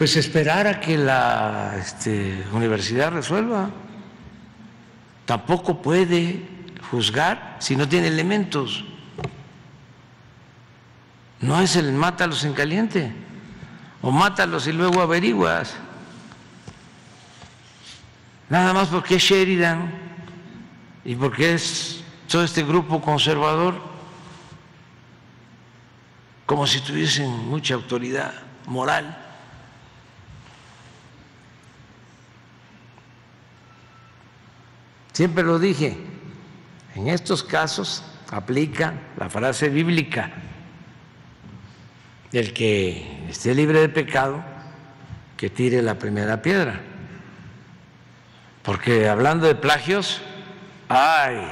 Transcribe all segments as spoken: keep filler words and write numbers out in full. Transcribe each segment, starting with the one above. pues esperar a que la este, universidad resuelva. Tampoco puede juzgar si no tiene elementos. No es el mátalos en caliente, o mátalos y luego averiguas. Nada más porque es Sheridan y porque es todo este grupo conservador, como si tuviesen mucha autoridad moral. Siempre lo dije, en estos casos aplica la frase bíblica: el que esté libre de pecado, que tire la primera piedra. Porque hablando de plagios, ¡ay!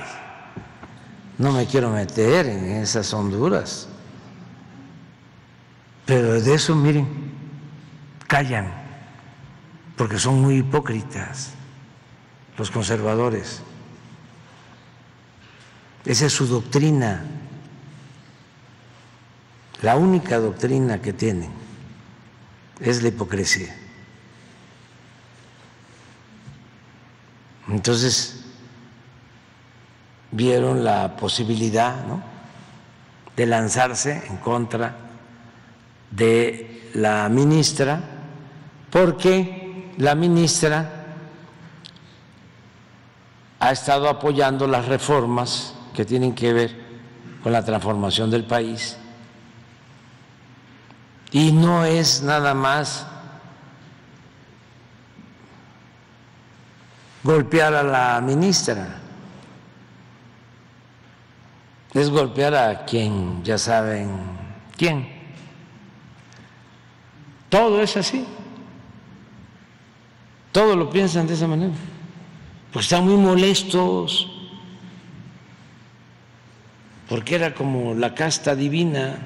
No me quiero meter en esas honduras. Pero de eso, miren, callan, porque son muy hipócritas los conservadores. Esa es su doctrina, la única doctrina que tienen es la hipocresía. Entonces, vieron la posibilidad, ¿no?, de lanzarse en contra de la ministra, porque la ministra ha estado apoyando las reformas que tienen que ver con la transformación del país, y no es nada más golpear a la ministra, es golpear a quien ya saben quién. Todo es así, todo lo piensan de esa manera, pues están muy molestos, porque era como la casta divina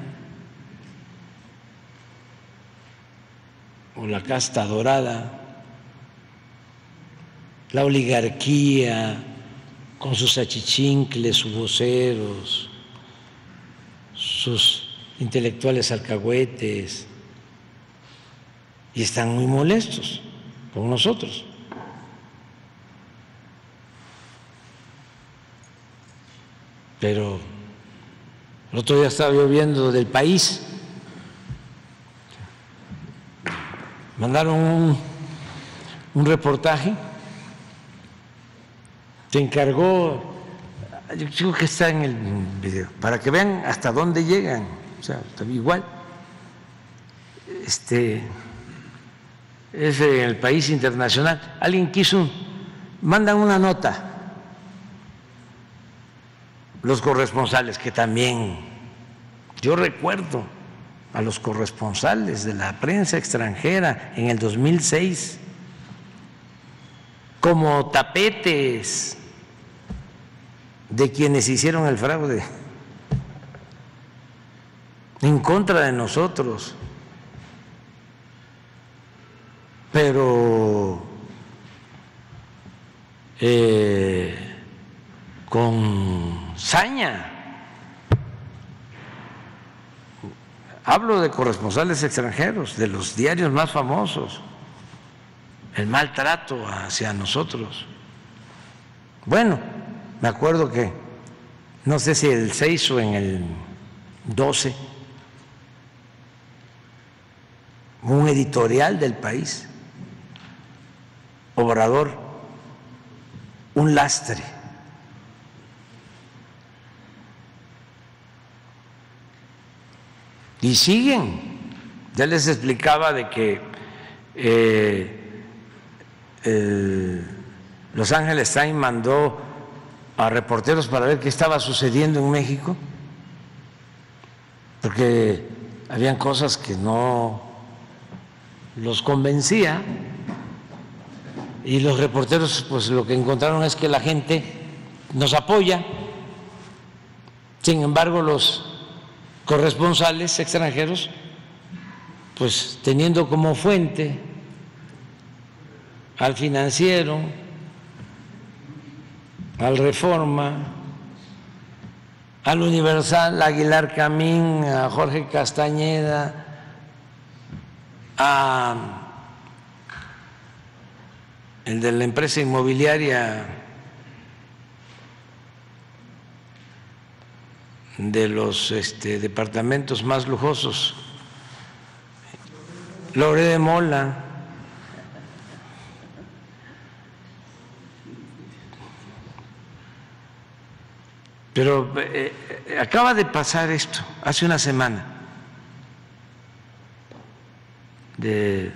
o la casta dorada, la oligarquía con sus achichincles, sus voceros, sus intelectuales alcahuetes, y están muy molestos con nosotros. Pero el otro día estaba yo viendo del país, mandaron un, un reportaje, se encargó, yo creo que está en el video, para que vean hasta dónde llegan, o sea, igual, este, es en el país internacional, alguien quiso, mandan una nota, los corresponsales, que también yo recuerdo a los corresponsales de la prensa extranjera en el dos mil seis como tapetes de quienes hicieron el fraude en contra de nosotros. Pero eh, con saña. Hablo de corresponsales extranjeros, de los diarios más famosos, el maltrato hacia nosotros. Bueno, me acuerdo que, no sé si el seis o en el doce, un editorial del país, Obrador, un lastre. Y siguen. Ya les explicaba de que eh, el Los Ángeles Times mandó a reporteros para ver qué estaba sucediendo en México, porque habían cosas que no los convencía, y los reporteros, pues lo que encontraron es que la gente nos apoya. Sin embargo, los corresponsales extranjeros, pues teniendo como fuente al Financiero, al Reforma, al Universal, a Aguilar Camín, a Jorge Castañeda, a el de la empresa inmobiliaria de los este, departamentos más lujosos, Loré de Mola, pero eh, acaba de pasar esto hace una semana de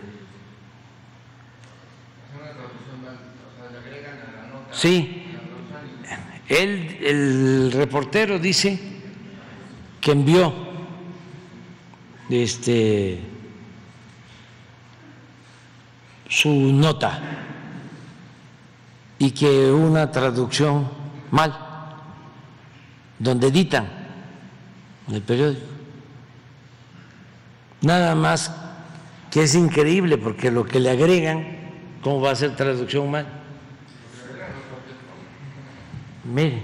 sí el, el reportero dice que envió este su nota y que una traducción mal donde editan el periódico. Nada más que es increíble porque lo que le agregan, ¿cómo va a ser traducción mal? Mire,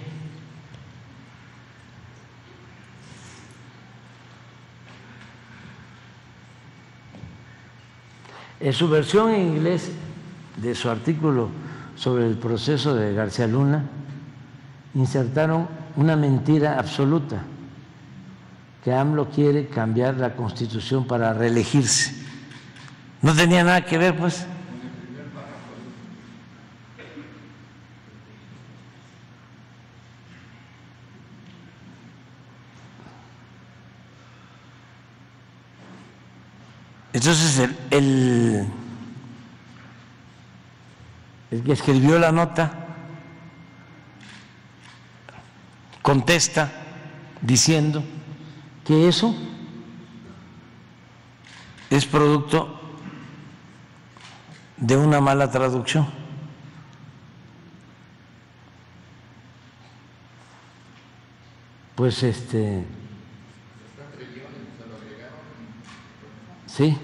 en su versión en inglés de su artículo sobre el proceso de García Luna, insertaron una mentira absoluta, que AMLO quiere cambiar la Constitución para reelegirse. No tenía nada que ver, pues. Entonces el, el, el que escribió la nota contesta diciendo que eso es producto de una mala traducción. Pues este... Sí.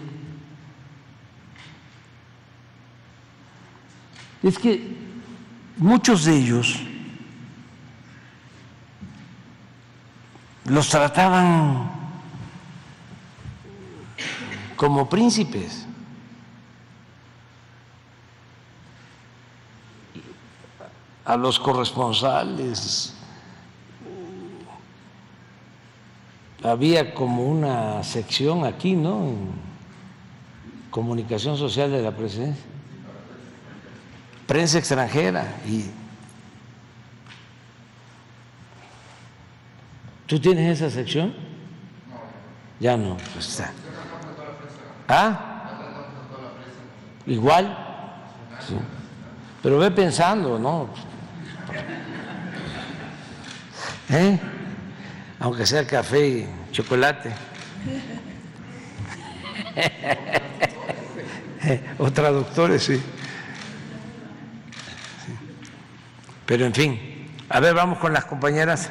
Es que muchos de ellos los trataban como príncipes. A los corresponsales había como una sección aquí, ¿no? En comunicación social de la presidencia, prensa extranjera. Y ¿tú tienes esa sección? No. Ya no, pues está. ¿Ah? Igual. Sí. Pero ve pensando, ¿no? ¿Eh? Aunque sea café y chocolate. O traductores, sí. Pero en fin. A ver, vamos con las compañeras.